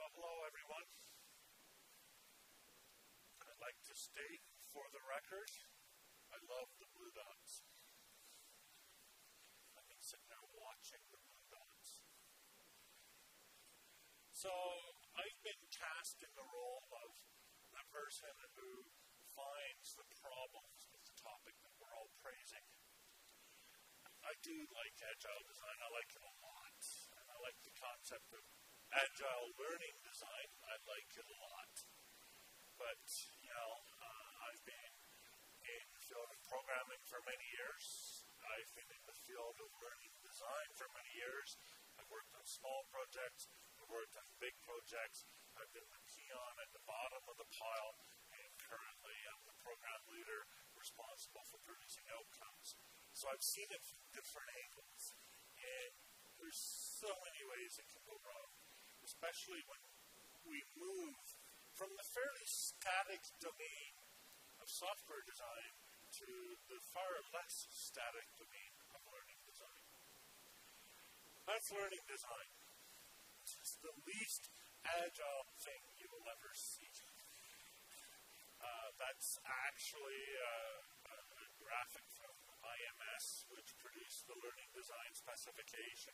So hello, everyone. I'd like to state for the record, I love the blue dots. I've been sitting there watching the blue dots. So I've been tasked in the role of the person who finds the problems with the topic that we're all praising. I do like agile design. I like it a lot. And I like the concept of agile learning design. I like it a lot. But, you know, I've been in the field of programming for many years. I've been in the field of learning design for many years. I've worked on small projects. I've worked on big projects. I've been the peon at the bottom of the pile. And currently I'm the program leader responsible for producing outcomes. So I've seen it from different angles, and there's so many ways it can go wrong, especially when we move from the fairly static domain of software design to the far less static domain of learning design. That's learning design. It's the least agile thing you will ever see. That's actually a graphic from IMS, which produced the learning design specification.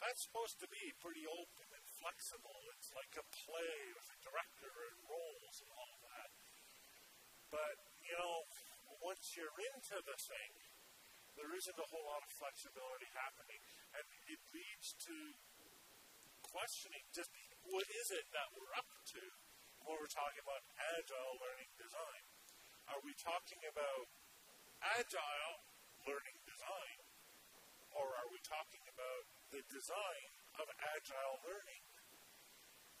That's supposed to be pretty open and flexible. It's like a play with a director and roles and all that. But, you know, once you're into the thing, there isn't a whole lot of flexibility happening. And it leads to questioning just what is it that we're up to when we're talking about agile learning design. Are we talking about agile learning design, or are we talking about the design of agile learning?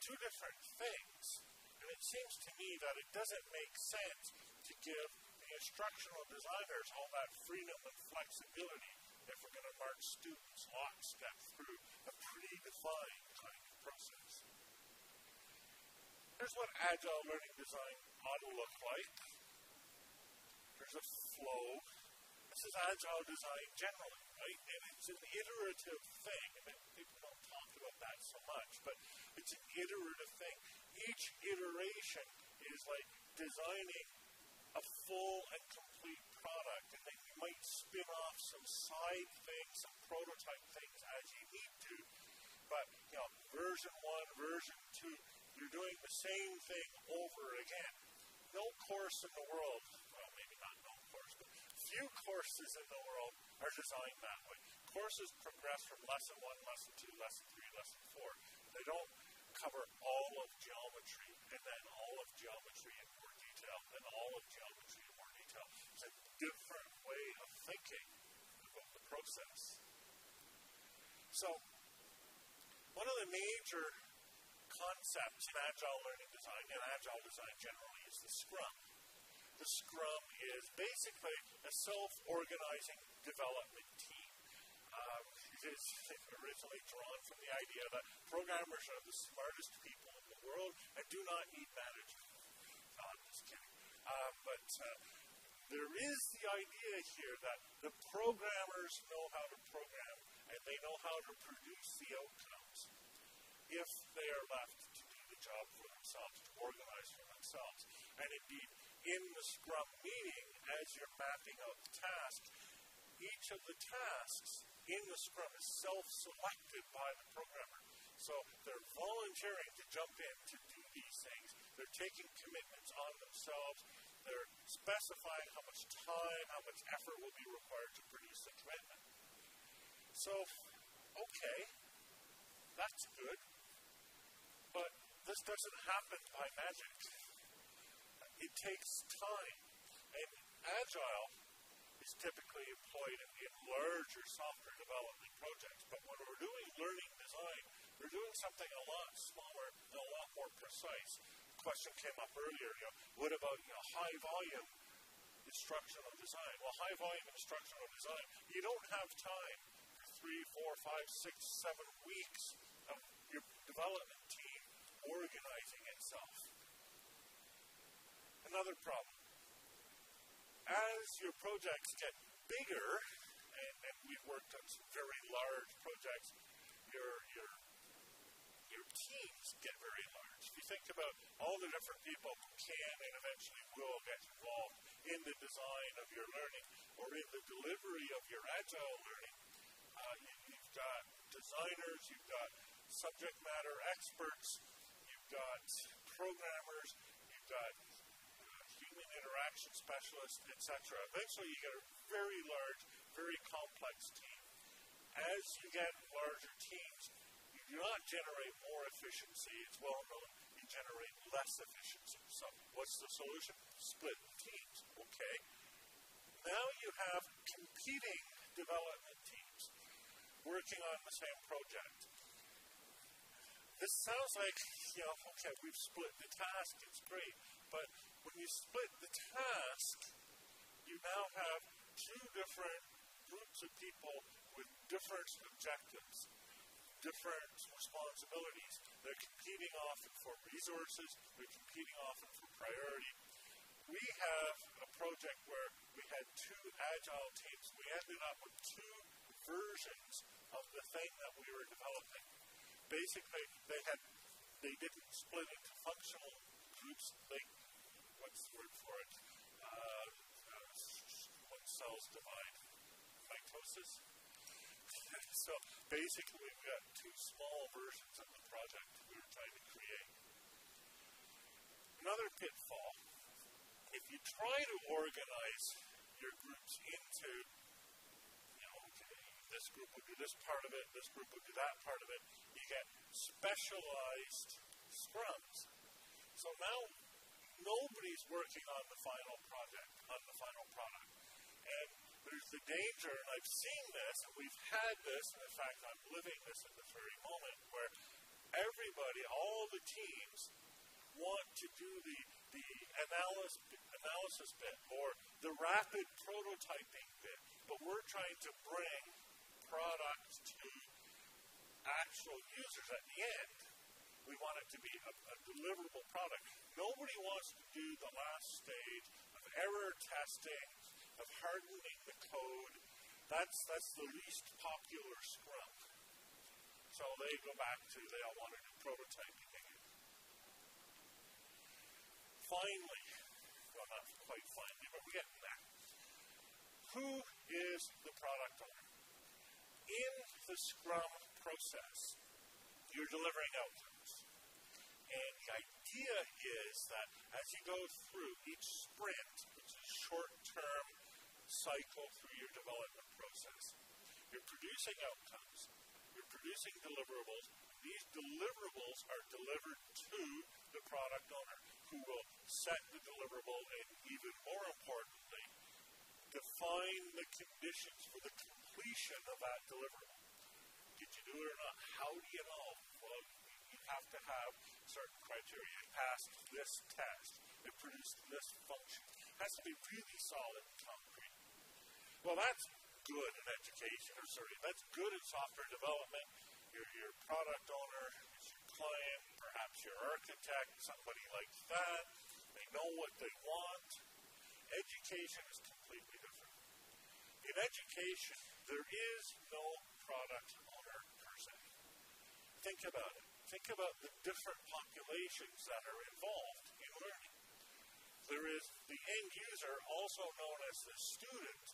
Two different things, and it seems to me that it doesn't make sense to give the instructional designers all that freedom and flexibility if we're going to march students lockstep through a predefined kind of process. Here's what agile learning design ought to look like. There's a flow. This is agile design generally, right? And it's an iterative thing. I mean, people don't talk about that so much, but it's an iterative thing. Each iteration is like designing a full and complete product, and then you might spin off some side things, some prototype things as you need to. But, you know, version 1, version 2, you're doing the same thing over again. No course in the world, well, maybe not no course, but few courses in the world are designed that way. Courses progress from lesson 1, lesson 2, lesson 3, lesson 4. They don't cover all of geometry, and then all of geometry in more detail, and all of geometry in more detail. It's a different way of thinking about the process. So, one of the major concepts in agile learning design and agile design generally is the Scrum. The Scrum is basically a self-organizing development team. It is originally drawn from the idea that programmers are the smartest people in the world and do not need management. No, I'm just kidding. There is the idea here that the programmers know how to program and they know how to produce the outcomes if they are left to do the job for themselves, to organize for themselves. And indeed, in the Scrum meeting, as you're mapping out the task, each of the tasks in the Scrum is self-selected by the programmer. So they're volunteering to jump in to do these things. They're taking commitments on themselves. They're specifying how much time, how much effort will be required to produce the commitment. So, okay, that's good. But this doesn't happen by magic. It takes time. And agile is typically employed in larger software development projects. But when we're doing learning design, we're doing something a lot smaller and a lot more precise. The question came up earlier, you know, what about, you know, high volume instructional design? Well, high volume instructional design, you don't have time for 3, 4, 5, 6, 7 weeks of your development team organizing itself. Another problem. As your projects get bigger, and we've worked on some very large projects, your team get very large. If you think about all the different people who can and eventually will get involved in the design of your learning or in the delivery of your agile learning, you've got designers, you've got subject matter experts, you've got programmers, you've got human interaction specialists, etc. Eventually you get a very large, very complex team. As you get larger teams, you do not generate more efficiency. It's well known. You generate less efficiency. So what's the solution? Split teams. Okay. Now you have competing development teams working on the same project. This sounds like, you know, okay, we've split the task, it's great. But when you split the task, you now have two different groups of people with different objectives, different responsibilities. They're competing often for resources, they're competing often for priority. We have a project where we had two agile teams. We ended up with two versions of the thing that we were developing. Basically, they didn't split into functional groups. They, what's the word for it? When cells divide, mitosis. So basically, we got two small versions of the project we were trying to create. Another pitfall: if you try to organize your groups into, you know, okay, this group will do this part of it, this group will do that part of it, you get specialized scrums. So now nobody's working on the final project, on the final product, and there's the danger, and I've seen this, and we've had this, and in fact, I'm living this at this very moment, where everybody, all the teams, want to do the analysis bit or the rapid prototyping bit, but we're trying to bring product to actual users at the end. We want it to be a deliverable product. Nobody wants to do the last stage of error testing, of hardening the code. That's the least popular scrum. So they go back to, they all want to do prototyping again. Finally, well, not quite finally, but we're getting there. Who is the product owner? In the scrum process, you're delivering outcomes. And the idea is that as you go through each sprint, which is short-term cycle through your development process, you're producing outcomes, you're producing deliverables. These deliverables are delivered to the product owner, who will set the deliverable and, even more importantly, define the conditions for the completion of that deliverable. Did you do it or not? How do you know? Well, you have to have certain criteria. It passed this test. It produced this function. It has to be really solid and concrete. Well, that's good in education, or sorry, that's good in software development. Your product owner is your client, perhaps your architect, somebody like that. They know what they want. Education is completely different. In education, there is no product owner per se. Think about it. Think about the different populations that are involved in learning. There is the end user, also known as the student,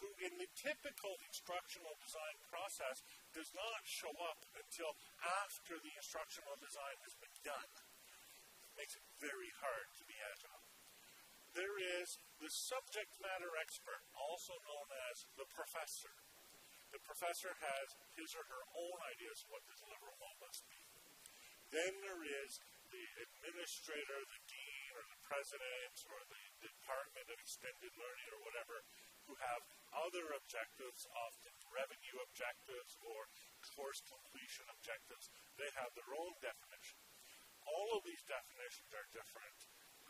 who in the typical instructional design process does not show up until after the instructional design has been done. It makes it very hard to be agile. There is the subject matter expert, also known as the professor. The professor has his or her own ideas of what the deliverable must be. Then there is the administrator, the dean, or the president, or the department of extended learning, or whatever, who have other objectives, often revenue objectives or course completion objectives. They have their own definition. All of these definitions are different.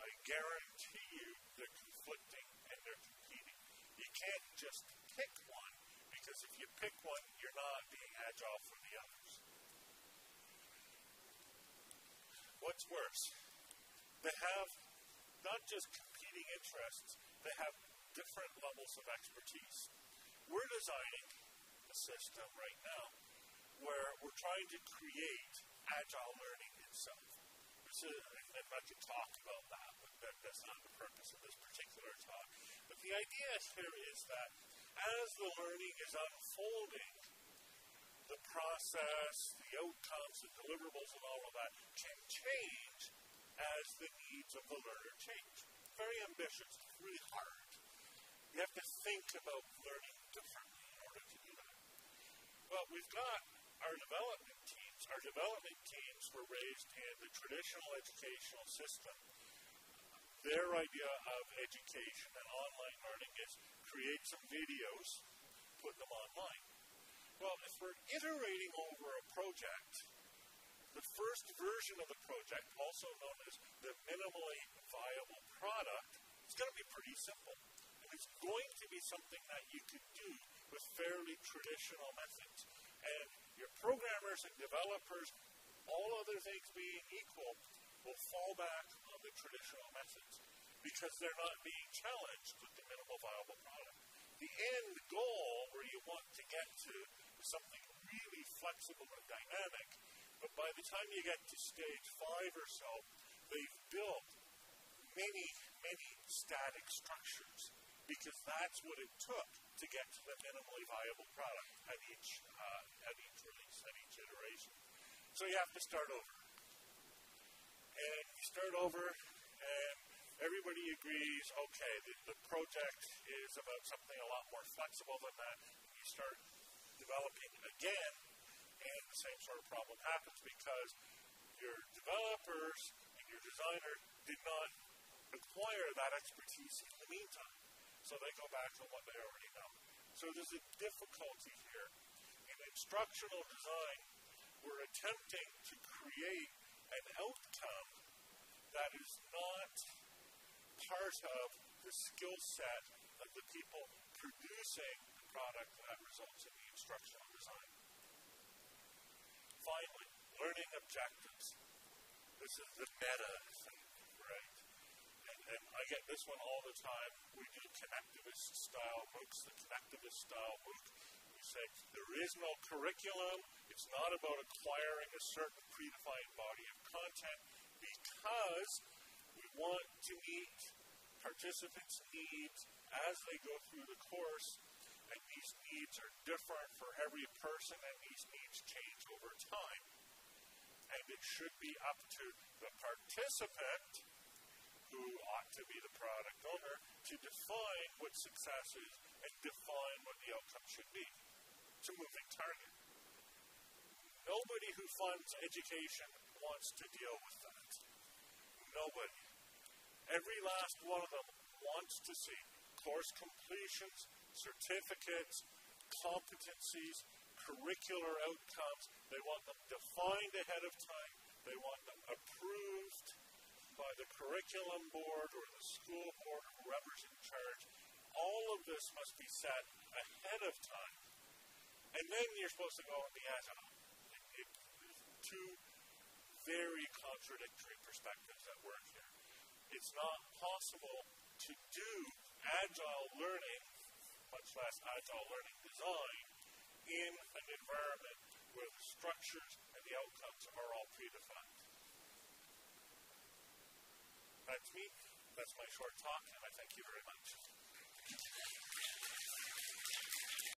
I guarantee you they're conflicting and they're competing. You can't just pick one, because if you pick one, you're not being agile for the others. What's worse? They have not just competing interests, they have different levels of expertise. We're designing a system right now where we're trying to create agile learning itself. And I could talk about that, but that's not the purpose of this particular talk. But the idea here is that as the learning is unfolding, the process, the outcomes, the deliverables, and all of that can change as the needs of the learner change. Very ambitious, really hard. You have to think about learning differently in order to do that. Well, we've got our development teams. Our development teams were raised in the traditional educational system. Their idea of education and online learning is create some videos, put them online. Well, if we're iterating over a project, the first version of the project, also known as the minimally viable product, is going to be pretty simple. And it's going to be something that you can do with fairly traditional methods. And your programmers and developers, all other things being equal, will fall back on the traditional methods because they're not being challenged with the minimal viable product. The end goal where you want to get to is something really flexible and dynamic, but by the time you get to stage 5 or so, they've built many, many static structures because that's what it took to get to the minimally viable product at each release, at each iteration. So you have to start over. And you start over, and everybody agrees, okay, the project is about something a lot more flexible than that. And you start developing again, and the same sort of problem happens because your developers and your designer did not acquire that expertise in the meantime. So they go back to what they already know. So there's a difficulty here. In instructional design, we're attempting to create an outcome that is not part of the skill set of the people producing the product that results in the instructional design. Finally, learning objectives. This is the meta thing, right? And I get this one all the time. We do connectivist-style MOOCs, the connectivist-style MOOC. We say there is no curriculum. It's not about acquiring a certain predefined body of content because we want to meet participants' needs as they go through the course. And these needs are different for every person, and these needs change over time. And it should be up to the participant, who ought to be the product owner, to define what success is and define what the outcome should be. It's a moving target. Nobody who funds education wants to deal with that. Nobody. Every last one of them wants to see course completions, certificates, competencies, curricular outcomes. They want them defined ahead of time. They want them approved by the curriculum board or the school board or whoever's in charge. All of this must be set ahead of time. And then you're supposed to go and be agile. Two very contradictory perspectives at work here. It's not possible to do agile learning, much less agile learning design, in an environment where the structures and the outcomes are all predefined. That's me. That's my short talk, and I thank you very much.